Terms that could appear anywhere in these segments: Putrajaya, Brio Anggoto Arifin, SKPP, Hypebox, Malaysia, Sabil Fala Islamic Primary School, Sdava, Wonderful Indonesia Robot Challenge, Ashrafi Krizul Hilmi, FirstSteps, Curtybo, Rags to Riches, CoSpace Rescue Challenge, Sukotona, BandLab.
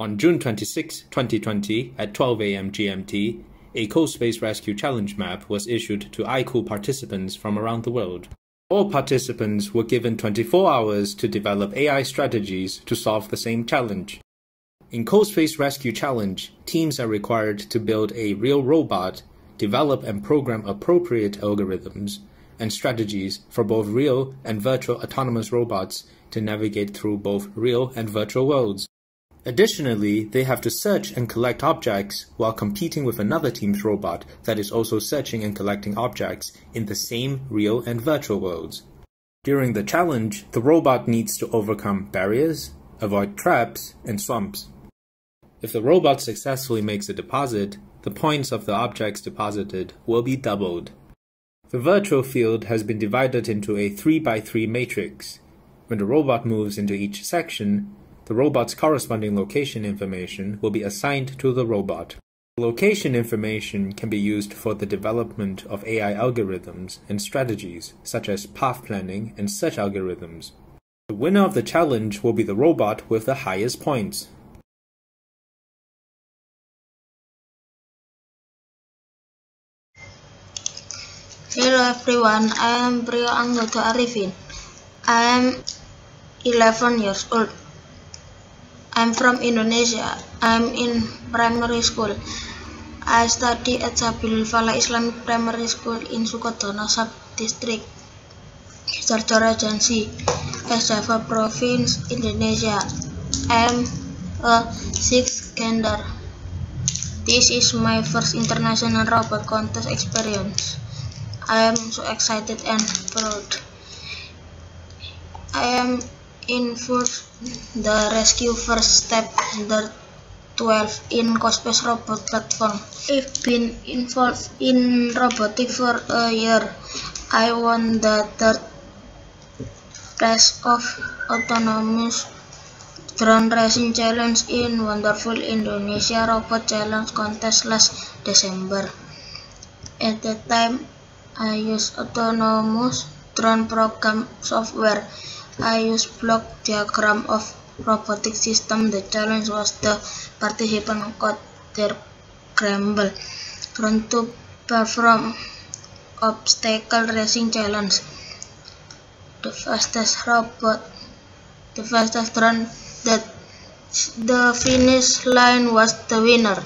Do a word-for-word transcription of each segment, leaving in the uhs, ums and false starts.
On June twenty-sixth, twenty twenty, at twelve A M G M T, a CoSpace Rescue Challenge map was issued to I C U participants from around the world. All participants were given twenty-four hours to develop A I strategies to solve the same challenge. In CoSpace Rescue Challenge, teams are required to build a real robot, develop and program appropriate algorithms and strategies for both real and virtual autonomous robots to navigate through both real and virtual worlds. Additionally, they have to search and collect objects while competing with another team's robot that is also searching and collecting objects in the same real and virtual worlds. During the challenge, the robot needs to overcome barriers, avoid traps, and swamps. If the robot successfully makes a deposit, the points of the objects deposited will be doubled. The virtual field has been divided into a three by three matrix. When the robot moves into each section, the robot's corresponding location information will be assigned to the robot. Location information can be used for the development of A I algorithms and strategies, such as path planning and search algorithms. The winner of the challenge will be the robot with the highest points. Hello everyone, I am Brio Anggoto Arifin. I am eleven years old. I'm from Indonesia. I'm in primary school. I study at Sabil Fala Islamic Primary School in Sukotona sub-district, Putrajaya, Sdava province, Indonesia. I am a sixth gender. This is my first international robot contest experience. I am so excited and proud. I am in first the rescue first step under twelve in CoSpace robot platform. I've been involved in robotics for a year. I won the third place of autonomous drone racing challenge in Wonderful Indonesia Robot Challenge contest last December. At the time, I used autonomous drone program software. I used block diagram of robotic system. The challenge was the participant got their scramble run to perform obstacle racing challenge. The fastest robot, the fastest run that the finish line was the winner.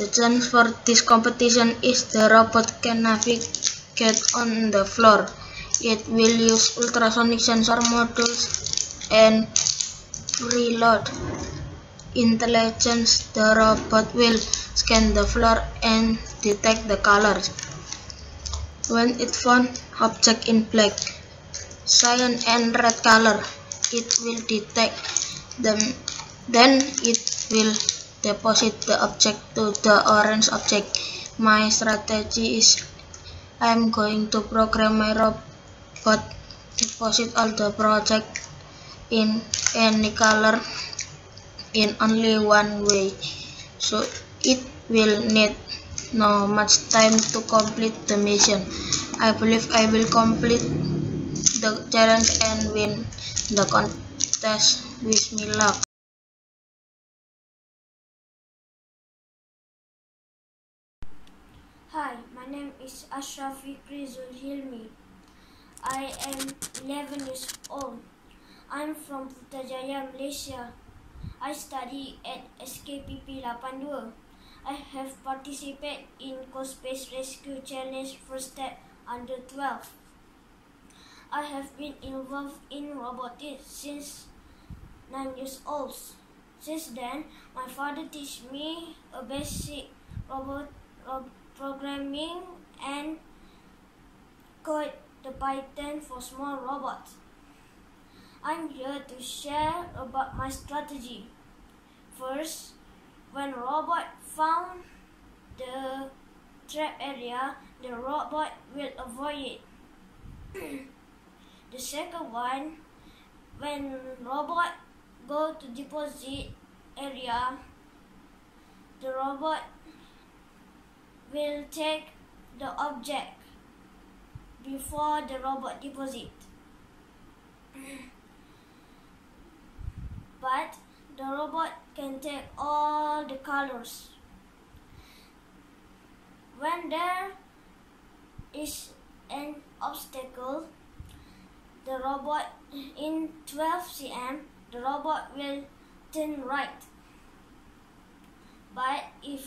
The challenge for this competition is the robot can navigate on the floor. It will use ultrasonic sensor modules and preload intelligence. The robot will scan the floor and detect the colors. When it found object in black, cyan and red color, it will detect them. Then it will deposit the object to the orange object. My strategy is I am going to program my robot but deposit all the project in any color in only one way, so it will need no much time to complete the mission. I believe I will complete the challenge and win the contest. Wish me luck. Hi, my name is Ashrafi Krizul Hilmi. I am eleven years old. I'm from Putrajaya, Malaysia. I study at S K P P eighty-two. I have participated in CoSpace Rescue Challenge First Step Under twelve. I have been involved in robotics since nine years old. Since then, my father taught me a basic robot rob programming and code the Python for small robots. I'm here to share about my strategy. First, when robot found the trap area, the robot will avoid it. The second one, when robot go to deposit area, the robot will take the object before the robot deposit. But the robot can take all the colors. When there is an obstacle, the robot in twelve centimeters, the robot will turn right. But if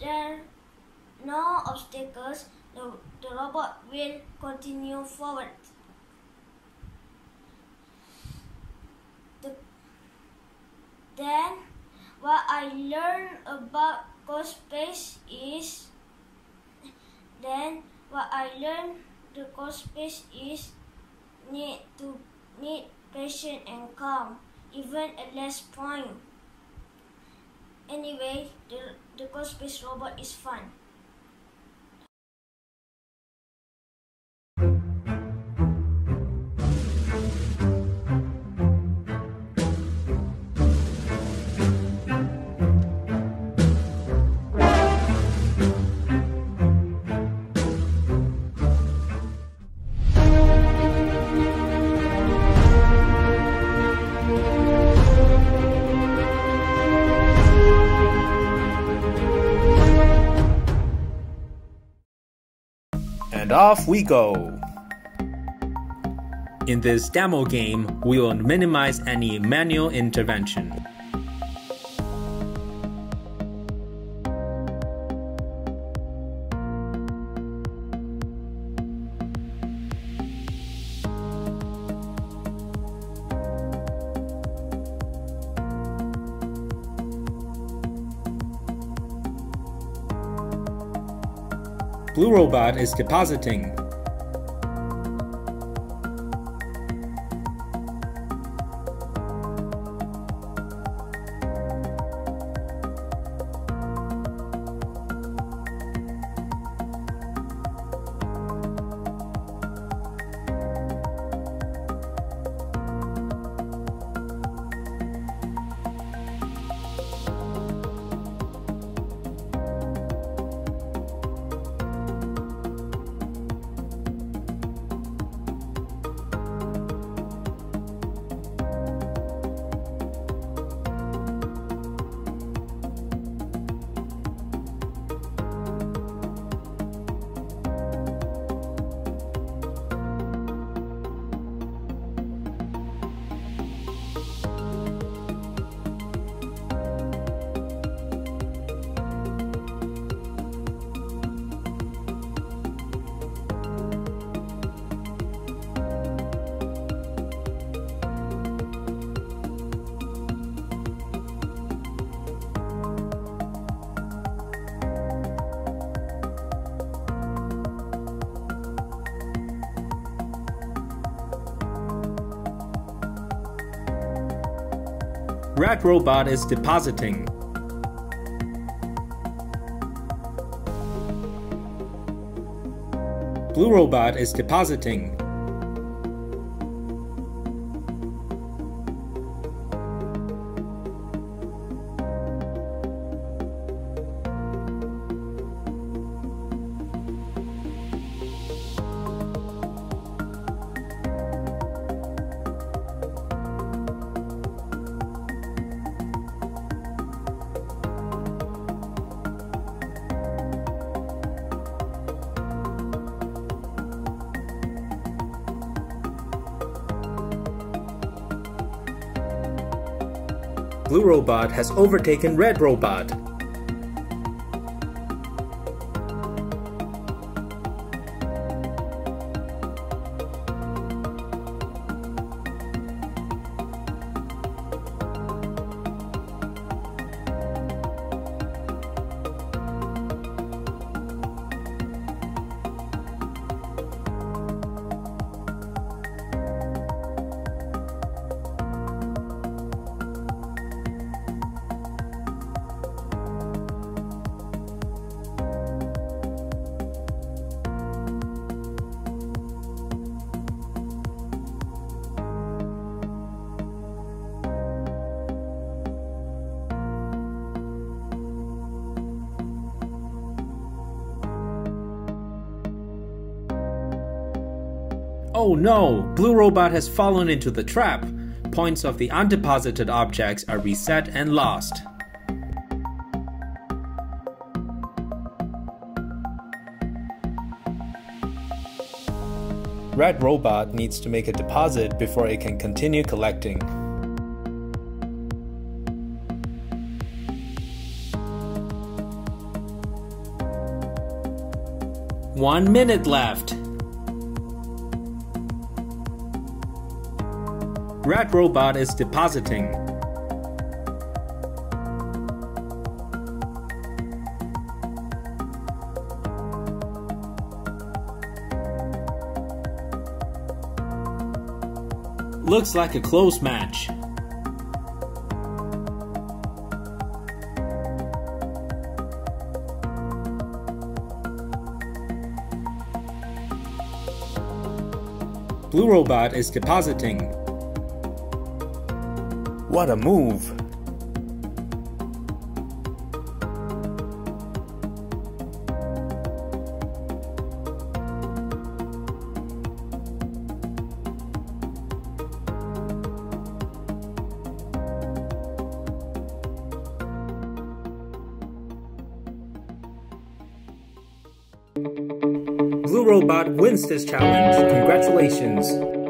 there are no obstacles, the, the robot will continue forward. The, then, what I learned about CoSpace is, then what I learned the CoSpace is need to need patience and calm, even at less point. Anyway, the, the CoSpace robot is fun. Off we go! In this demo game, we will minimize any manual intervention. Blue robot is depositing. Red robot is depositing. Blue robot is depositing. Blue robot has overtaken red robot. Oh no! Blue robot has fallen into the trap. points of the undeposited objects are reset and lost. Red Robot needs to make a deposit before it can continue collecting. One minute left. Red Robot is depositing. Looks like a close match. Blue Robot is depositing. What a move! Blue Robot wins this challenge. Congratulations!